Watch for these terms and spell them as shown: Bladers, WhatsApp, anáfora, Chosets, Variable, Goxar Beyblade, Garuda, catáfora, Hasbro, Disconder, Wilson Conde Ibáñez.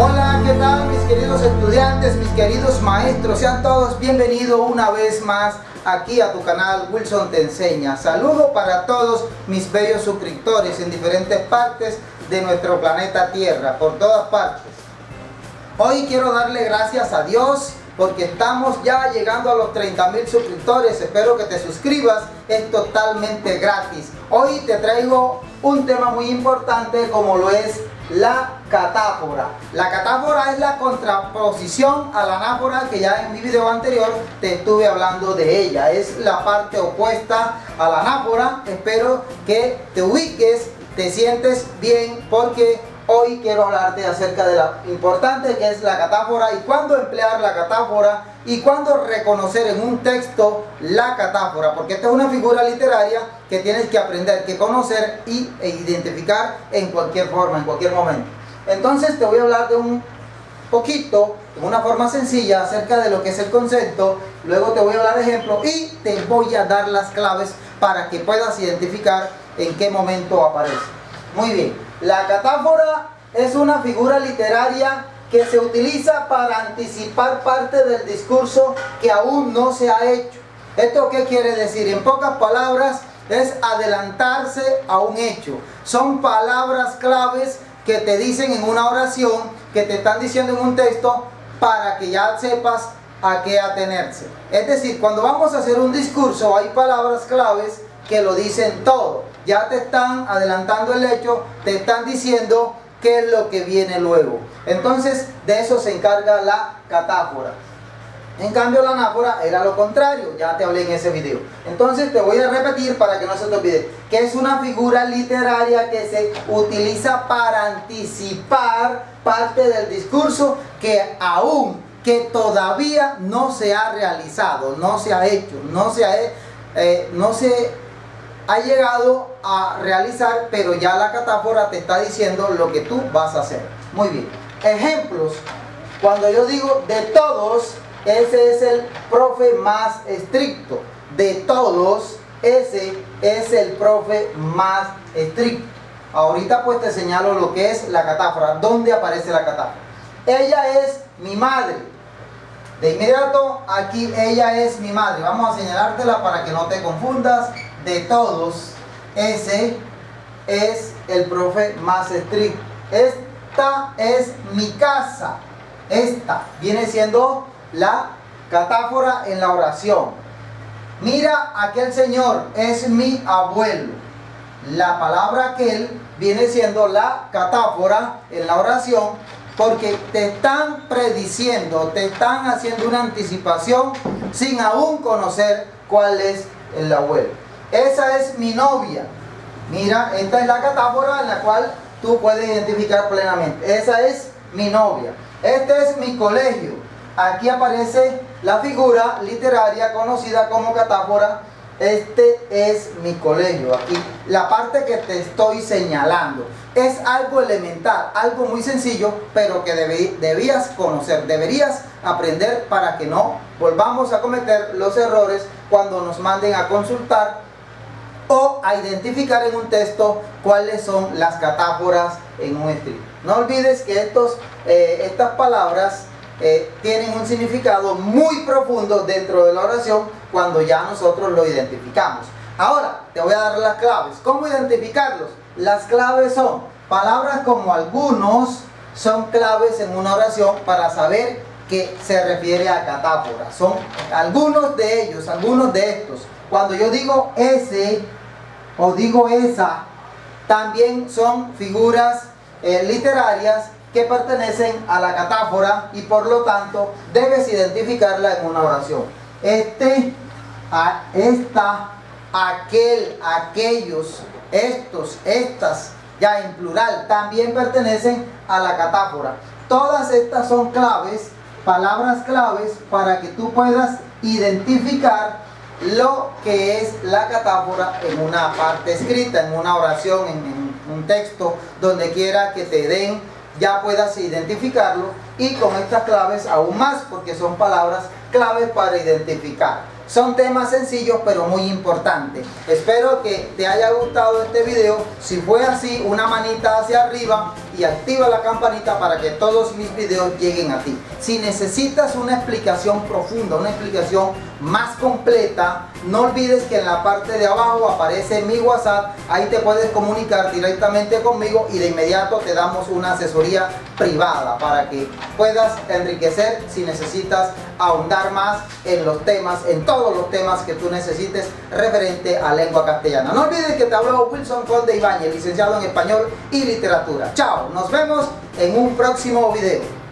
Hola, ¿qué tal mis queridos estudiantes, mis queridos maestros? Sean todos bienvenidos una vez más aquí a tu canal Wilson Te Enseña. Saludo para todos mis bellos suscriptores en diferentes partes de nuestro planeta Tierra, por todas partes. Hoy quiero darle gracias a Dios porque estamos ya llegando a los 30.000 suscriptores. Espero que te suscribas, es totalmente gratis. Hoy te traigo un tema muy importante como lo es la catáfora. La catáfora es la contraposición a la anáfora, que ya en mi video anterior te estuve hablando de ella. Es la parte opuesta a la anáfora. Espero que te ubiques, te sientes bien, porque hoy quiero hablarte acerca de lo importante que es la catáfora y cuándo emplear la catáfora y cuándo reconocer en un texto la catáfora, porque esta es una figura literaria que tienes que aprender, que conocer e identificar en cualquier forma, en cualquier momento. Entonces te voy a hablar de un poquito, de una forma sencilla, acerca de lo que es el concepto. Luego te voy a dar ejemplos y te voy a dar las claves para que puedas identificar en qué momento aparece. Muy bien, la catáfora es una figura literaria que se utiliza para anticipar parte del discurso que aún no se ha hecho. ¿Esto qué quiere decir? En pocas palabras, es adelantarse a un hecho. Son palabras claves que te dicen en una oración, que te están diciendo en un texto, para que ya sepas a qué atenerse. Es decir, cuando vamos a hacer un discurso, hay palabras claves que lo dicen todo. Ya te están adelantando el hecho, te están diciendo qué es lo que viene luego. Entonces, de eso se encarga la catáfora. En cambio, la anáfora era lo contrario, ya te hablé en ese video. Entonces te voy a repetir para que no se te olvide, que es una figura literaria que se utiliza para anticipar parte del discurso que todavía no se ha realizado, no se ha hecho, no se ha llegado a realizar, pero ya la catáfora te está diciendo lo que tú vas a hacer. Muy bien, ejemplos. Cuando yo digo de todos, ese es el profe más estricto. De todos, ese es el profe más estricto. Ahorita pues te señalo lo que es la catáfora, dónde aparece la catáfora. Ella es mi madre. De inmediato aquí, ella es mi madre. Vamos a señalártela para que no te confundas. De todos, ese es el profe más estricto. Esta es mi casa. Esta viene siendo la catáfora en la oración. Mira, aquel señor es mi abuelo. La palabra aquel viene siendo la catáfora en la oración, porque te están prediciendo, te están haciendo una anticipación sin aún conocer cuál es el abuelo. Esa es mi novia. Mira, esta es la catáfora en la cual tú puedes identificar plenamente. Esa es mi novia. Este es mi colegio. Aquí aparece la figura literaria conocida como catáfora. Este es mi colegio. Aquí la parte que te estoy señalando es algo elemental, algo muy sencillo, pero que debías conocer, deberías aprender, para que no volvamos a cometer los errores cuando nos manden a consultar o a identificar en un texto cuáles son las catáforas en un escrito. No olvides que estas palabras tienen un significado muy profundo dentro de la oración cuando ya nosotros lo identificamos. Ahora te voy a dar las claves. ¿Cómo identificarlos? Las claves son palabras como algunos, son claves en una oración para saber que se refiere a catáfora. Son algunos de ellos, algunos de estos. Cuando yo digo ese o digo esa, también son figuras literarias que pertenecen a la catáfora y por lo tanto debes identificarla en una oración. Este, esta, aquel, aquellos, estos, estas, ya en plural, también pertenecen a la catáfora. Todas estas son claves, palabras claves, para que tú puedas identificar lo que es la catáfora en una parte escrita, en una oración, en un texto, donde quiera que te den, ya puedas identificarlo, y con estas claves aún más, porque son palabras claves para identificar. Son temas sencillos pero muy importantes. Espero que te haya gustado este video. Si fue así, una manita hacia arriba y activa la campanita para que todos mis videos lleguen a ti. Si necesitas una explicación profunda, una explicación más completa, no olvides que en la parte de abajo aparece mi WhatsApp. Ahí te puedes comunicar directamente conmigo y de inmediato te damos una asesoría privada para que puedas enriquecer si necesitas ahondar más en los temas, en todos los temas que tú necesites referente a lengua castellana. No olvides que te habló Wilson Conde Ibáñez, licenciado en Español y Literatura. Chao, nos vemos en un próximo video.